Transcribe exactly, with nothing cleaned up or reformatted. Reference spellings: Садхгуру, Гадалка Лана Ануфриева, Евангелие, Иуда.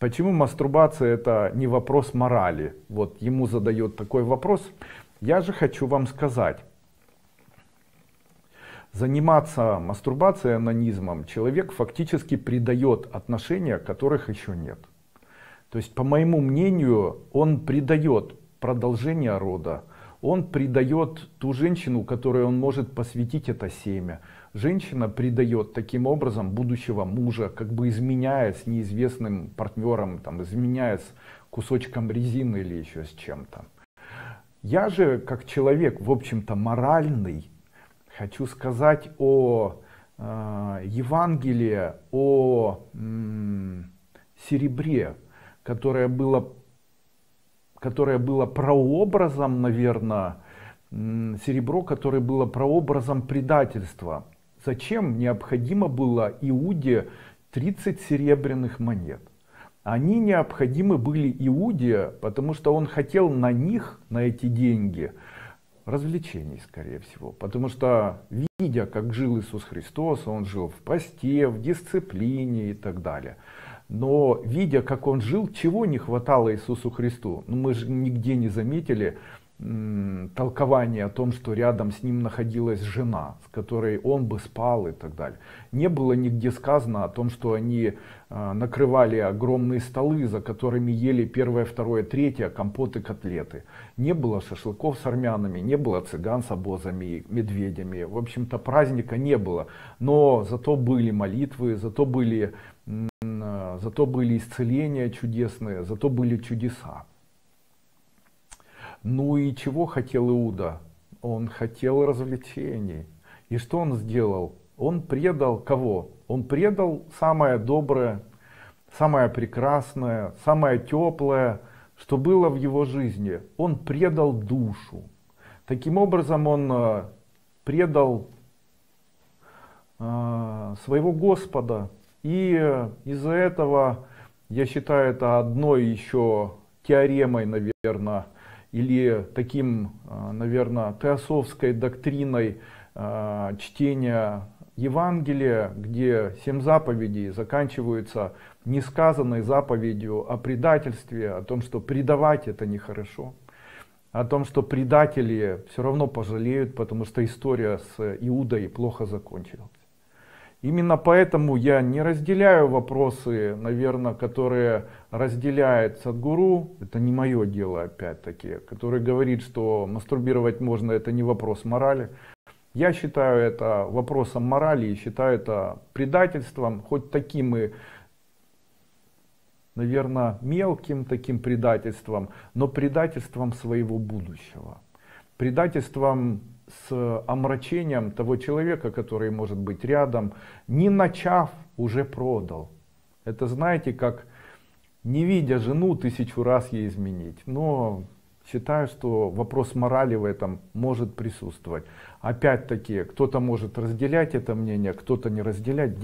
Почему мастурбация — это не вопрос морали? Вот ему задает такой вопрос. Я же хочу вам сказать. Заниматься мастурбацией, анонизмом, человек фактически предает отношения, которых еще нет. То есть, по моему мнению, он предает продолжение рода, он предает ту женщину, которой он может посвятить это семя. Женщина предает таким образом будущего мужа, как бы изменяя с неизвестным партнером, там, изменяя с кусочком резины или еще с чем-то. Я же, как человек, в общем-то, моральный, хочу сказать о э, Евангелии, о э, серебре, которое было, которое было прообразом, наверное, э, серебро, которое было прообразом предательства. Зачем необходимо было Иуде тридцать серебряных монет? Они необходимы были Иуде, потому что он хотел на них, на эти деньги, развлечений, скорее всего, потому что, видя, как жил Иисус Христос, он жил в посте, в дисциплине и так далее. Но видя, как он жил, чего не хватало Иисусу Христу? Ну, мы же нигде не заметили м, толкование о том, что рядом с ним находилась жена, с которой он бы спал и так далее. Не было нигде сказано о том, что они э, накрывали огромные столы, за которыми ели первое, второе, третье, компоты, котлеты. Не было шашлыков с армянами, не было цыган с обозами, медведями. В общем-то, праздника не было. Но зато были молитвы, зато были... Зато были исцеления чудесные, зато были чудеса. Ну и чего хотел Иуда? Он хотел развлечений. И что он сделал? Он предал кого? Он предал самое доброе, самое прекрасное, самое теплое, что было в его жизни. Он предал душу. Таким образом, он предал своего Господа. И из-за этого, я считаю, это одной еще теоремой, наверное, или таким, наверное, теософской доктриной чтения Евангелия, где семь заповедей заканчиваются несказанной заповедью о предательстве, о том, что предавать это нехорошо, о том, что предатели все равно пожалеют, потому что история с Иудой плохо закончилась. Именно поэтому я не разделяю вопросы, наверное, которые разделяет Садхгуру, это не мое дело опять-таки, который говорит, что мастурбировать можно, это не вопрос морали. Я считаю это вопросом морали и считаю это предательством, хоть таким и, наверное, мелким таким предательством, но предательством своего будущего, предательством с омрачением того человека, который может быть рядом, не начав, уже продал. Это, знаете, как не видя жену, тысячу раз ей изменить. Но считаю, что вопрос морали в этом может присутствовать. Опять-таки, кто-то может разделять это мнение, кто-то не разделять.